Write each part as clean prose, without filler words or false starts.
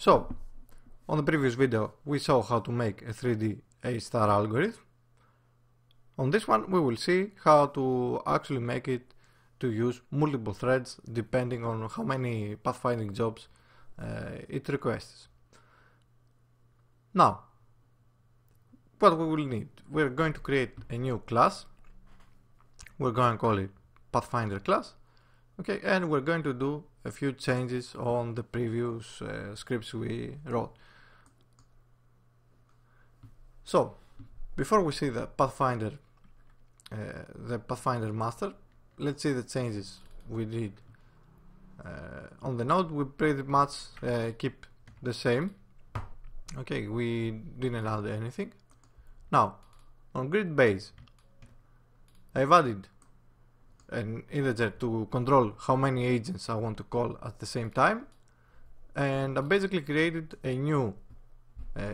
So, on the previous video we saw how to make a 3D A* algorithm. On this one we will see how to actually make it to use multiple threads depending on how many pathfinding jobs it requests. Now, what we will need, we're going to create a new class. We're going to call it Pathfinder class, okay, and we're going to do a few changes on the previous scripts we wrote. So, before we see the Pathfinder Master, let's see the changes we did on the node. We pretty much keep the same. Okay, we didn't add anything. Now, on GridBase, I've added an integer to control how many agents I want to call at the same time, and I basically created a new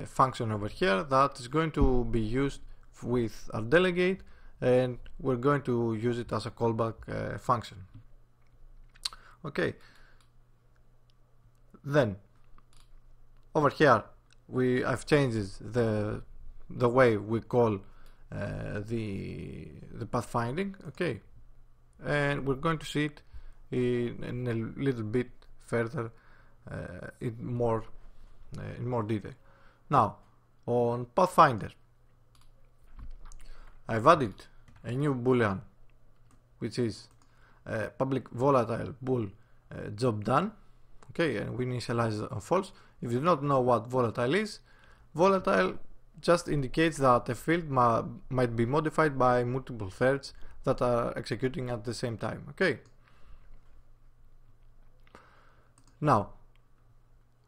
function over here that is going to be used with our delegate, and we're going to use it as a callback function. Okay, then over here I've changed the way we call the pathfinding, okay, and we're going to see it in a little bit further in more detail. Now, on Pathfinder, I've added a new boolean, which is public volatile bool job done, okay, and we initialize it on false. If you do not know what volatile is, volatile just indicates that a field might be modified by multiple threads that are executing at the same time, okay. Now,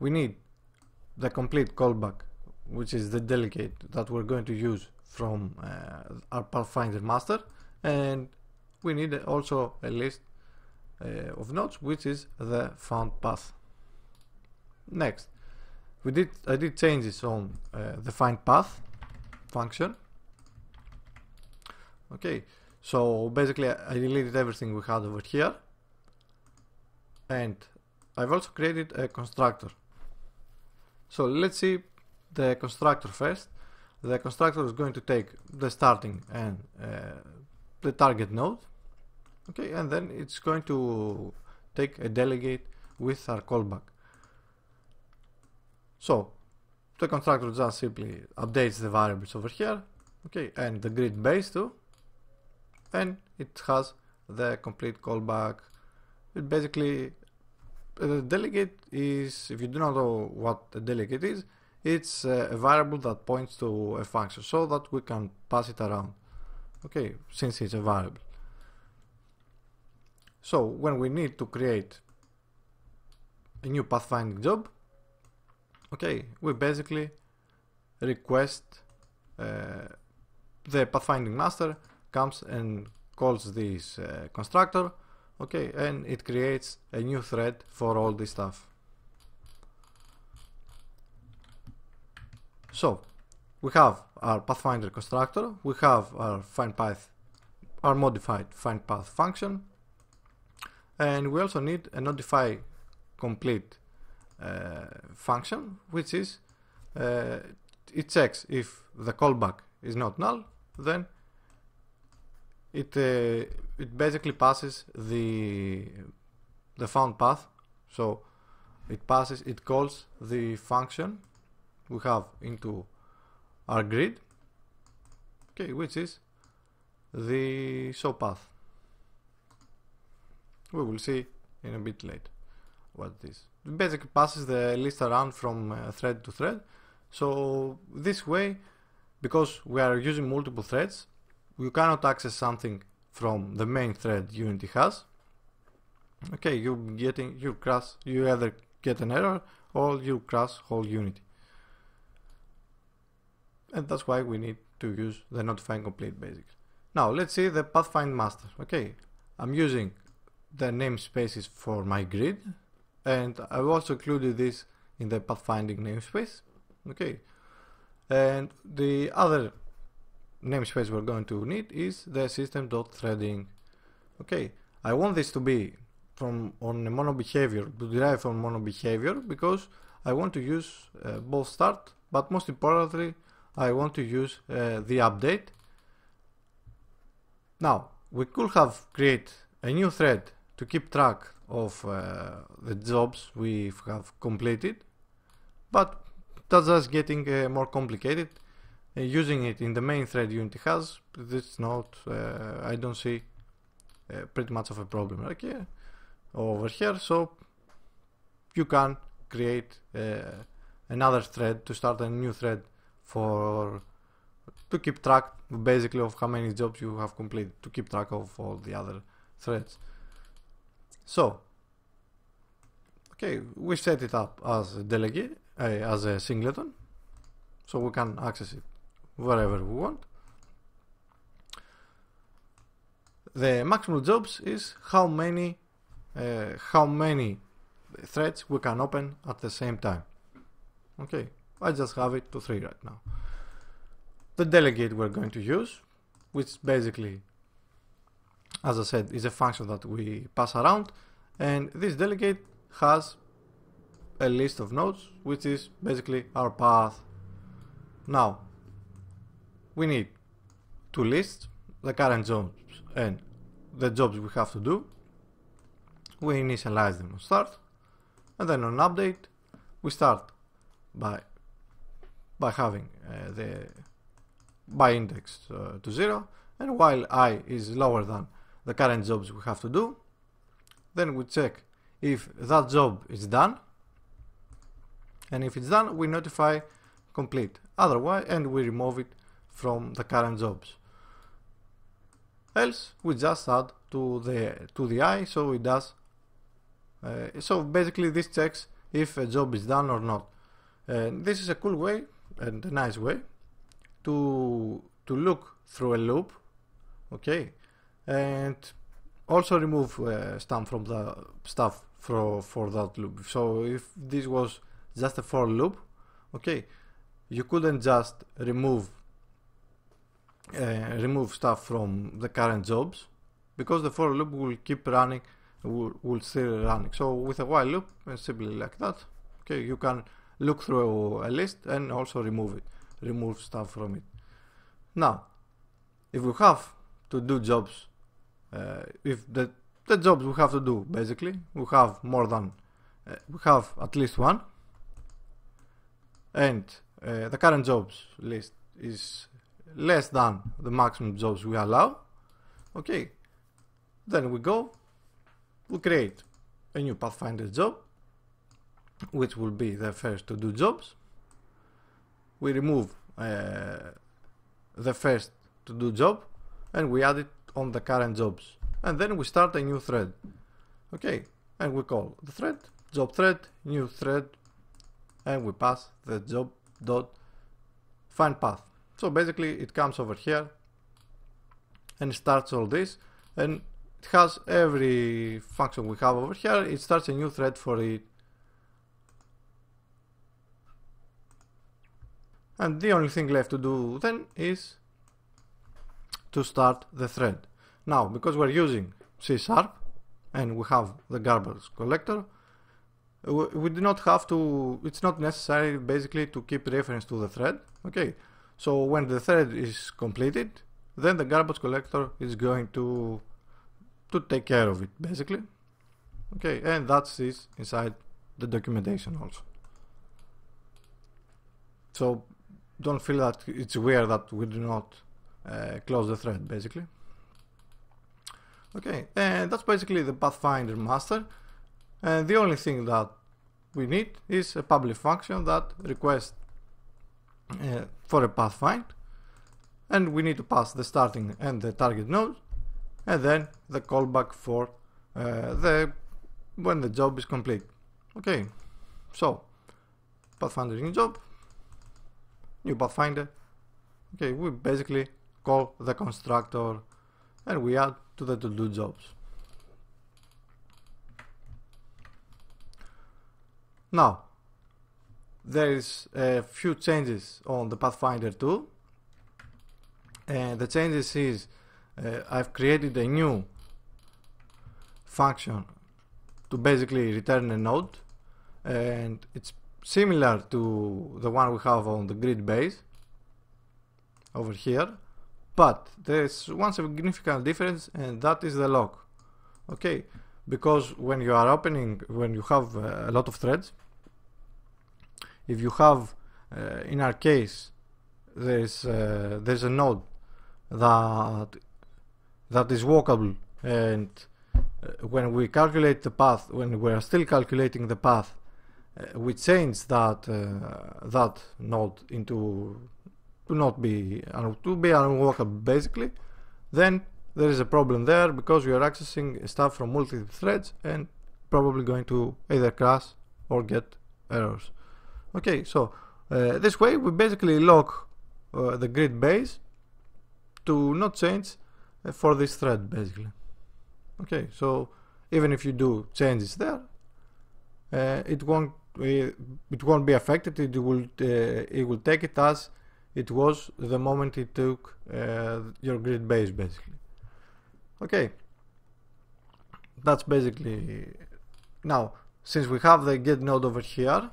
we need the complete callback, which is the delegate that we're going to use from our Pathfinder master, and we need also a list of nodes, which is the found path. Next, I did changes on the find path function. Okay, so basically I deleted everything we had over here, and I've also created a constructor. So let's see the constructor first. The constructor is going to take the starting and the target node, okay, and then it's going to take a delegate with our callback. So the constructor just simply updates the variables over here, okay, and the grid base too, and it has the complete callback. It basically, the delegate is, if you do not know what a delegate is, it's a variable that points to a function so that we can pass it around, okay, since it's a variable. So when we need to create a new pathfinding job, okay, we basically request the pathfinding master comes and calls this constructor, okay, and it creates a new thread for all this stuff. So we have our Pathfinder constructor, we have our find path, our modified find path function, and we also need a notify complete function, which is it checks if the callback is not null, then it basically passes the found path. So it calls the function we have into our grid, okay, which is the show path. We will see in a bit later what this. It basically passes the list around from thread to thread. So this way, because we are using multiple threads, you cannot access something from the main thread Unity has. Okay, you either get an error or you crash whole Unity. And that's why we need to use the notify complete basics. Now let's see the Pathfinder master. Okay, I'm using the namespaces for my grid, and I've also included this in the pathfinding namespace, okay, and the other namespace we're going to need is the System.Threading. Okay, I want this to be from on MonoBehaviour, to derive from MonoBehaviour, because I want to use both start, but most importantly, I want to use the update. Now, we could have created a new thread to keep track of the jobs we have completed, but that's just getting more complicated. Using it in the main thread Unity has, it's not, I don't see pretty much of a problem right here, over here, so you can create another thread to start a new thread to keep track basically of how many jobs you have completed, to keep track of all the other threads. So, okay, we set it up as a delegate, as a singleton, so we can access it wherever we want. The maximum jobs is how many threads we can open at the same time. Okay, I just have it to 3 right now. The delegate we're going to use, which basically, as I said, is a function that we pass around, and this delegate has a list of nodes, which is basically our path. Now, we need two lists, the current jobs and the jobs we have to do. We initialize them on start, and then on update, we start by having the by index to 0, and while I is lower than the current jobs we have to do, then we check if that job is done, and if it's done, we notify complete. Otherwise, and we remove it from the current jobs. Else, we just add to the I, so it does. So basically, this checks if a job is done or not. And this is a cool way and a nice way to look through a loop, okay, and also remove stuff from the stuff for that loop. So if this was just a for loop, okay, you couldn't just remove stuff from the current jobs, because the for loop will keep running, will still running. So with a while loop, simply like that, okay, you can look through a list and also remove it, remove stuff from it. Now, if we have to do jobs, if the jobs we have to do, basically, we have more than, we have at least one, and the current jobs list is less than the maximum jobs we allow, okay, then we create a new Pathfinder job, which will be the first to do jobs. We remove the first to do job, and we add it on the current jobs, and then we start a new thread, okay, and we call the thread job thread new thread, and we pass the job dot find path. So basically it comes over here and starts all this, and it has every function we have over here. It starts a new thread for it, and the only thing left to do then is to start the thread. Now, because we're using C# and we have the garbage collector, we do not have to, it's not necessary basically to keep reference to the thread, okay? So when the thread is completed, then the garbage collector is going to take care of it basically, okay? And that's it inside the documentation also. So don't feel that it's weird that we do not close the thread basically. Okay, and that's basically the Pathfinder master. And the only thing that we need is a public function that requests for a pathfind, and we need to pass the starting and the target node, and then the callback for when the job is complete. Okay, so Pathfinder new job, new pathfinder. Okay, we basically call the constructor, and we add to the to do jobs. Now, there is a few changes on the Pathfinder tool, and the changes is I've created a new function to basically return a node, and it's similar to the one we have on the grid base over here, but there's one significant difference, and that is the lock. Okay, because when you have a lot of threads, if you have in our case there's a node that is walkable, and when we calculate the path, when we are still calculating the path, we change that node to be unwalkable basically, then there is a problem there, because we are accessing stuff from multiple threads and probably going to either crash or get errors. Okay, so this way we basically lock the grid base to not change for this thread basically. Okay, so even if you do changes there, it won't be affected. It will take it as it was the moment it took your grid base basically. Okay, that's basically. Now, since we have the get node over here,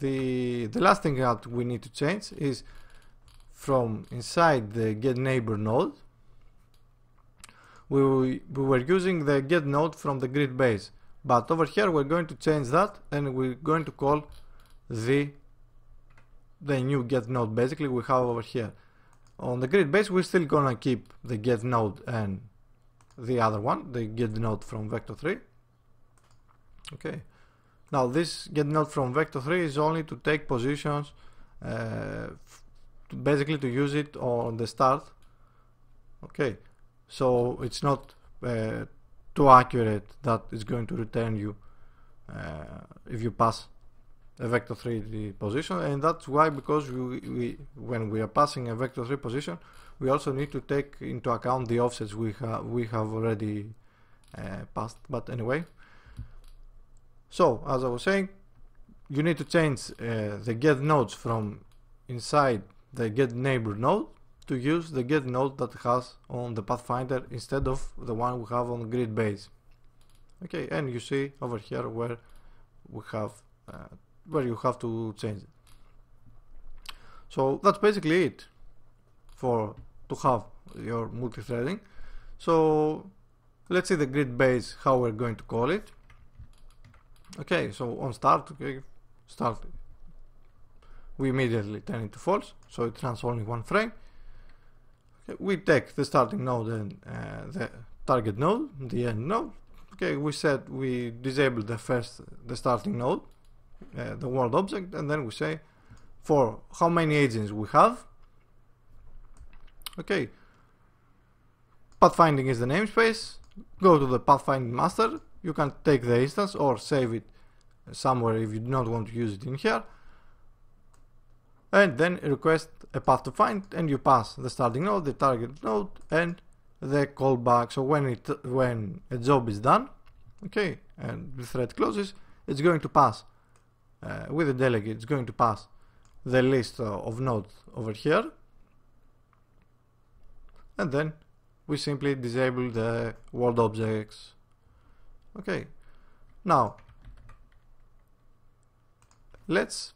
the last thing that we need to change is from inside the get neighbor node. We were using the get node from the grid base, but over here we're going to change that, and we're going to call the new get node basically we have over here. On the grid base we're still gonna keep the get node and the other one, the get node from Vector3. Okay, now this get node from Vector3 is only to take positions, basically to use it on the start. Okay, so it's not too accurate that it's going to return you if you pass a Vector3 position, and that's why, because when we are passing a Vector3 position, we also need to take into account the offsets we have already passed. But anyway, so as I was saying, you need to change the get nodes from inside the get neighbor node to use the get node that has on the Pathfinder instead of the one we have on grid base. Okay, and you see over here where we have where you have to change it. So that's basically it to have your multi-threading. So let's see the grid base, how we're going to call it. Okay, so on start, okay, start, we immediately turn it to false, so it runs only one frame. Okay, we take the starting node and the target node, the end node. Okay, we disable the starting node, the world object, and then we say for how many agents we have. Okay, pathfinding is the namespace. Go to the Pathfinder Master. You can take the instance or save it somewhere if you do not want to use it in here, and then request a path to find, and you pass the starting node, the target node, and the callback. So when a job is done, okay, and the thread closes, it's going to pass with the delegate. It's going to pass the list of nodes over here. And then we simply disable the world objects. Okay, now let's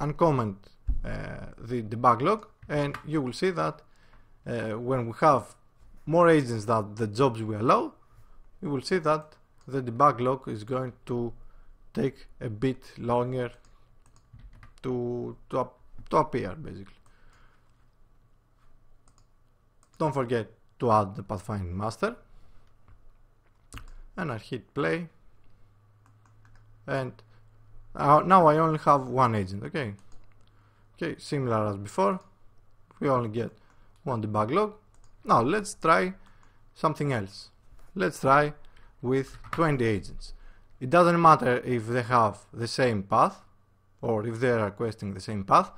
uncomment the debug log, and you will see that when we have more agents than the jobs we allow, you will see that the debug log is going to take a bit longer to appear basically. Don't forget to add the Pathfinder Master, and I hit play, and now I only have one agent. Okay, similar as before, we only get one debug log. Now let's try something else. Let's try with 20 agents. It doesn't matter if they have the same path or if they are requesting the same path.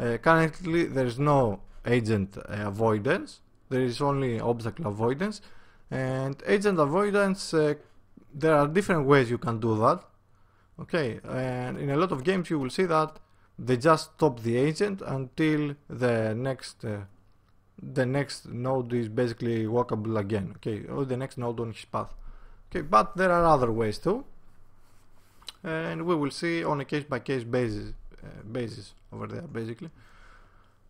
Currently there is no agent avoidance. There is only obstacle avoidance, and agent avoidance, there are different ways you can do that. Okay, and in a lot of games you will see that they just stop the agent until the next node is basically walkable again, okay, or the next node on his path. Okay, but there are other ways too, and we will see on a case-by-case basis bases over there basically.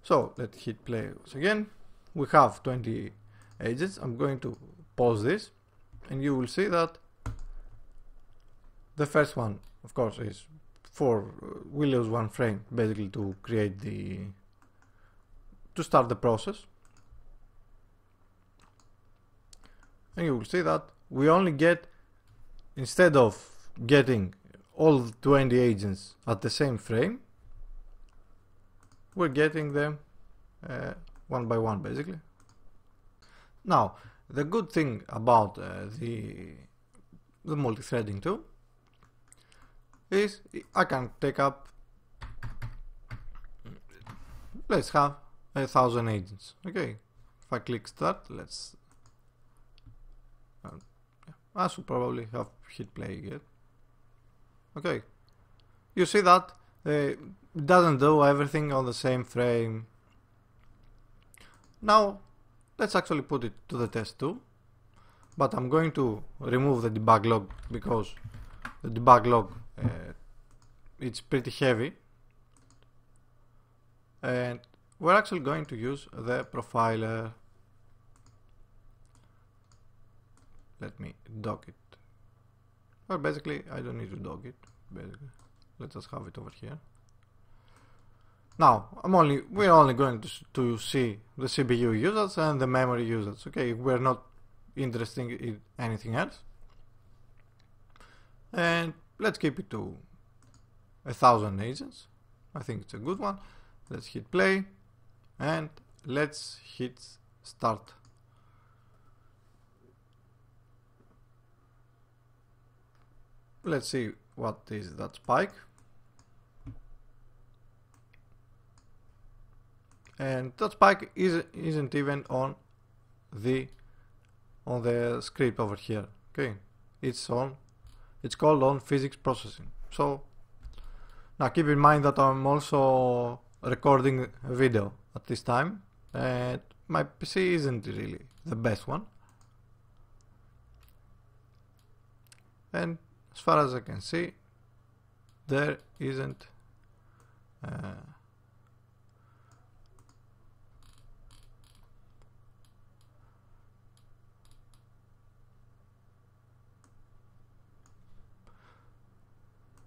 So let's hit play once again. We have 20 agents. I'm going to pause this and you will see that the first one, of course, is for we lose one frame basically to create the to start the process. And you will see that we only get, instead of getting all 20 agents at the same frame, we're getting them one by one basically. Now the good thing about the multi-threading too is I can take up, let's have 1,000 agents. Okay, if I click start, let's I should probably have hit play again. Okay, you see that it doesn't do everything on the same frame. Now let's actually put it to the test too, but I'm going to remove the debug log because the debug log it's pretty heavy, and we're actually going to use the profiler. Let me dock it. Well, basically, I don't need to dock it. Basically, let's just have it over here. Now, we're only going to see the CPU users and the memory users. Okay, we're not interested in anything else. And let's keep it to 1,000 agents. I think it's a good one. Let's hit play and let's hit start. Let's see what is that spike. And that spike isn't even on the script over here. Okay, it's called on physics processing. So now keep in mind that I'm also recording a video at this time and my PC isn't really the best one. And as far as I can see, there isn't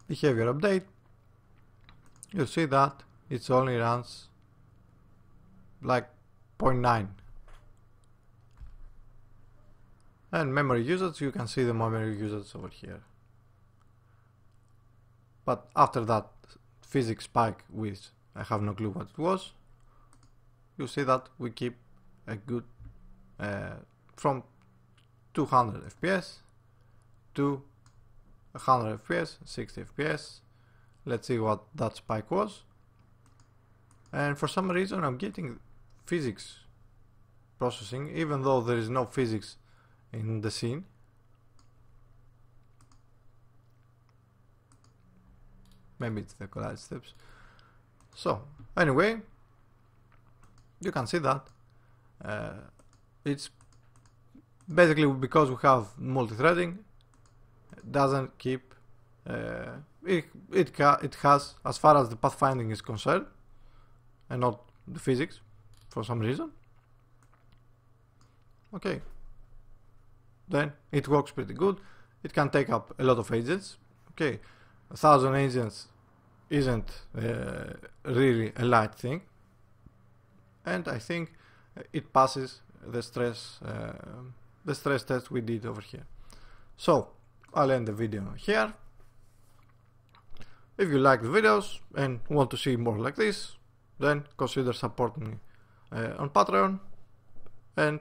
behavior update. You see that it only runs like 0.9. And memory usage, you can see the memory usage over here. But after that physics spike, which I have no clue what it was, you see that we keep a good from 200 FPS to 100 FPS, 60 FPS. Let's see what that spike was. And for some reason I'm getting physics processing, even though there is no physics in the scene. Maybe it's the collide steps. So anyway, you can see that it's basically because we have multi-threading, doesn't keep it has, as far as the pathfinding is concerned, and not the physics for some reason. Okay, then it works pretty good. It can take up a lot of agents. Okay, 1,000 agents isn't really a light thing, and I think it passes the stress test we did over here. So I'll end the video here. If you like the videos and want to see more like this, then consider supporting me on Patreon, and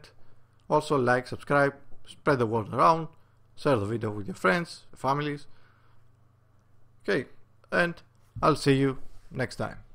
also like, subscribe, spread the word around, share the video with your friends, families. Okay, and I'll see you next time.